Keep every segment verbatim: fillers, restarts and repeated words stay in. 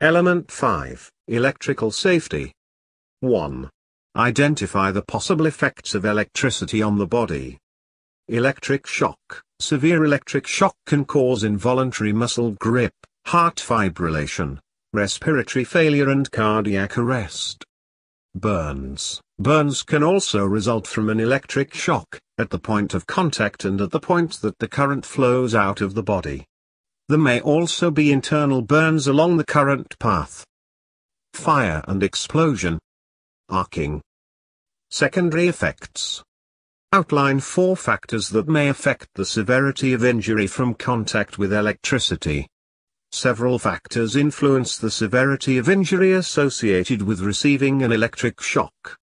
Element five, Electrical Safety. one. Identify the possible effects of electricity on the body. Electric shock. Severe electric shock can cause involuntary muscle grip, heart fibrillation, respiratory failure and cardiac arrest. Burns. Burns can also result from an electric shock, at the point of contact and at the point that the current flows out of the body. There may also be internal burns along the current path. Fire and explosion. Arcing. Secondary effects. Outline four factors that may affect the severity of injury from contact with electricity. Several factors influence the severity of injury associated with receiving an electric shock.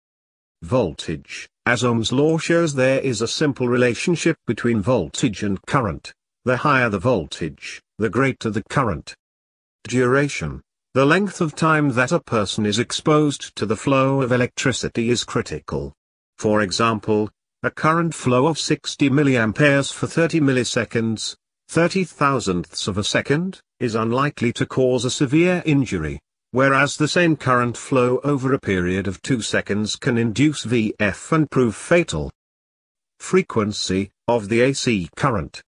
Voltage. As Ohm's law shows, there is a simple relationship between voltage and current. The higher the voltage, the greater the current. Duration. The length of time that a person is exposed to the flow of electricity is critical. For example, a current flow of sixty milliamperes for thirty milliseconds, thirty thousandths of a second, is unlikely to cause a severe injury, whereas the same current flow over a period of two seconds can induce V F and prove fatal. Frequency of the A C current.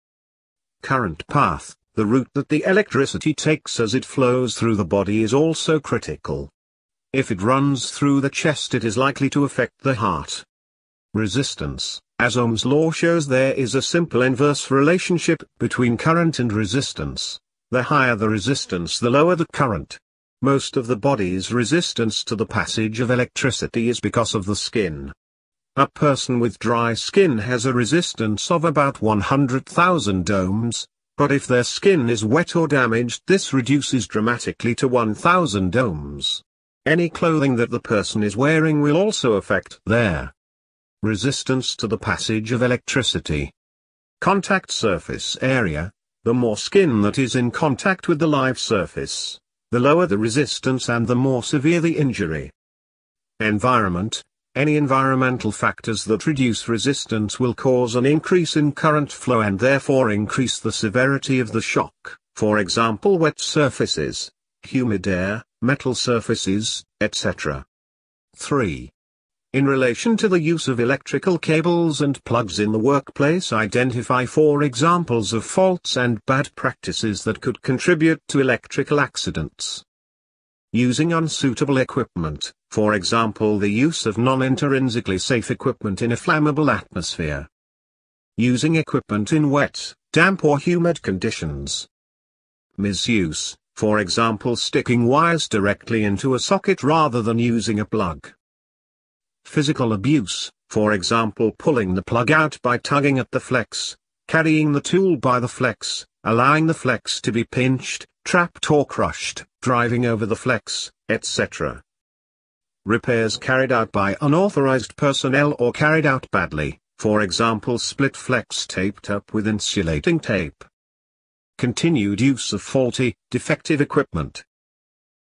Current path, the route that the electricity takes as it flows through the body is also critical. If it runs through the chest, it is likely to affect the heart. Resistance. As Ohm's law shows, there is a simple inverse relationship between current and resistance. The higher the resistance, the lower the current. Most of the body's resistance to the passage of electricity is because of the skin. A person with dry skin has a resistance of about one hundred thousand ohms, but if their skin is wet or damaged, this reduces dramatically to one thousand ohms. Any clothing that the person is wearing will also affect their resistance to the passage of electricity. Contact surface area. The more skin that is in contact with the live surface, the lower the resistance and the more severe the injury. Environment. Any environmental factors that reduce resistance will cause an increase in current flow and therefore increase the severity of the shock, for example wet surfaces, humid air, metal surfaces, et cetera. three. In relation to the use of electrical cables and plugs in the workplace, identify four examples of faults and bad practices that could contribute to electrical accidents. Using unsuitable equipment, for example the use of non-intrinsically safe equipment in a flammable atmosphere. Using equipment in wet, damp or humid conditions. Misuse, for example sticking wires directly into a socket rather than using a plug. Physical abuse, for example pulling the plug out by tugging at the flex, carrying the tool by the flex, allowing the flex to be pinched, trapped or crushed, driving over the flex, et cetera. Repairs carried out by unauthorized personnel or carried out badly, for example split flex taped up with insulating tape. Continued use of faulty, defective equipment.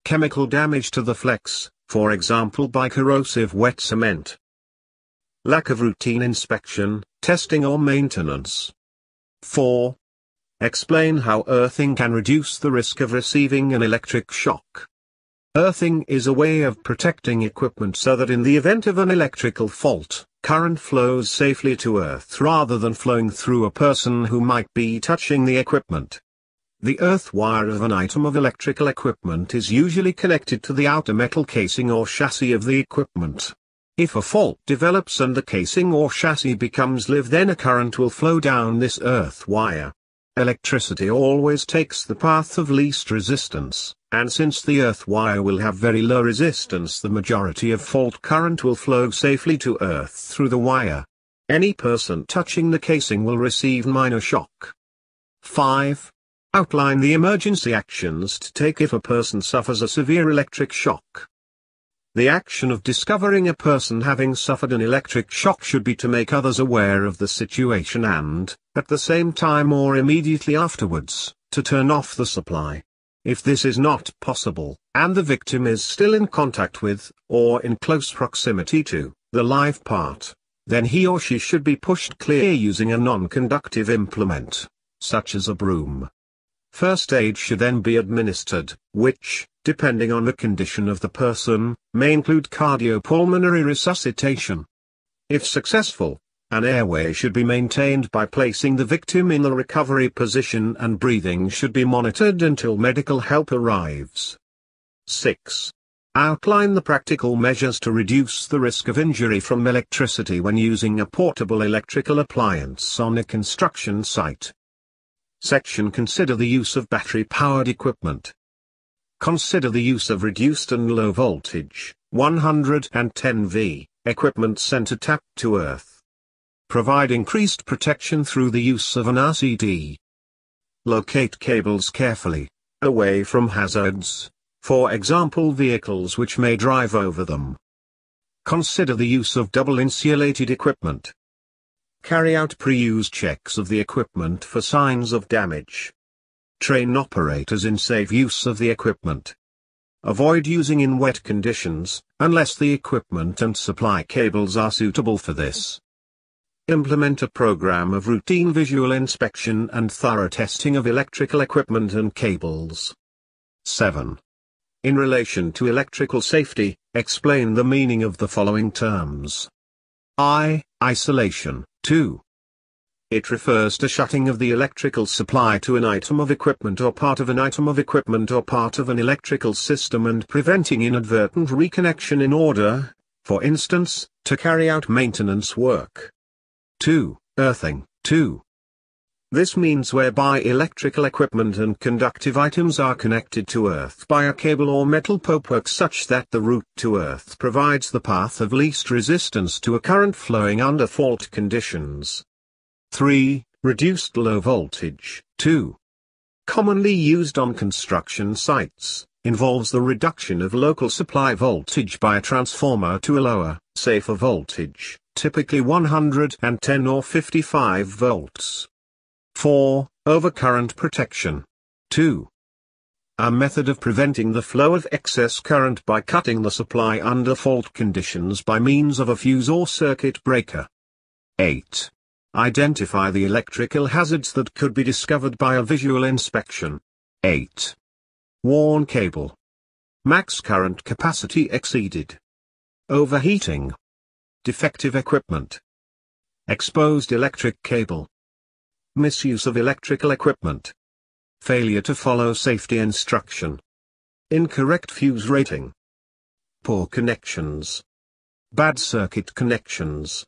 Chemical damage to the flex, for example by corrosive wet cement. Lack of routine inspection, testing or maintenance. four. Explain how earthing can reduce the risk of receiving an electric shock. Earthing is a way of protecting equipment so that in the event of an electrical fault, current flows safely to earth rather than flowing through a person who might be touching the equipment. The earth wire of an item of electrical equipment is usually connected to the outer metal casing or chassis of the equipment. If a fault develops and the casing or chassis becomes live, then a current will flow down this earth wire. Electricity always takes the path of least resistance, and since the earth wire will have very low resistance, the majority of fault current will flow safely to earth through the wire. Any person touching the casing will receive minor shock. five. Outline the emergency actions to take if a person suffers a severe electric shock. The action of discovering a person having suffered an electric shock should be to make others aware of the situation and, at the same time or immediately afterwards, to turn off the supply. If this is not possible, and the victim is still in contact with, or in close proximity to, the live part, then he or she should be pushed clear using a non-conductive implement, such as a broom. First aid should then be administered, which, depending on the condition of the person, may include cardiopulmonary resuscitation. If successful, an airway should be maintained by placing the victim in the recovery position, and breathing should be monitored until medical help arrives. six. Outline the practical measures to reduce the risk of injury from electricity when using a portable electrical appliance on a construction site. Section Consider the use of battery-powered equipment. Consider the use of reduced and low-voltage, one hundred ten volt, equipment center tapped to earth. Provide increased protection through the use of an R C D. Locate cables carefully, away from hazards, for example vehicles which may drive over them. Consider the use of double-insulated equipment. Carry out pre-use checks of the equipment for signs of damage. Train operators in safe use of the equipment. Avoid using in wet conditions, unless the equipment and supply cables are suitable for this. Implement a program of routine visual inspection and thorough testing of electrical equipment and cables. seven. In relation to electrical safety, explain the meaning of the following terms. I. Isolation. two. It refers to shutting of the electrical supply to an item of equipment or part of an item of equipment or part of an electrical system, and preventing inadvertent reconnection in order, for instance, to carry out maintenance work. two. Earthing. two. This means whereby electrical equipment and conductive items are connected to earth by a cable or metal popework such that the route to earth provides the path of least resistance to a current flowing under fault conditions. three. Reduced low voltage. two. Commonly used on construction sites, involves the reduction of local supply voltage by a transformer to a lower, safer voltage, typically one hundred ten or fifty-five volts. four. Overcurrent protection. two. A method of preventing the flow of excess current by cutting the supply under fault conditions by means of a fuse or circuit breaker. eight. Identify the electrical hazards that could be discovered by a visual inspection. eight. Warn cable. Max current capacity exceeded. Overheating. Defective equipment. Exposed electric cable. Misuse of electrical equipment. Failure to follow safety instruction. Incorrect fuse rating. Poor connections. Bad circuit connections.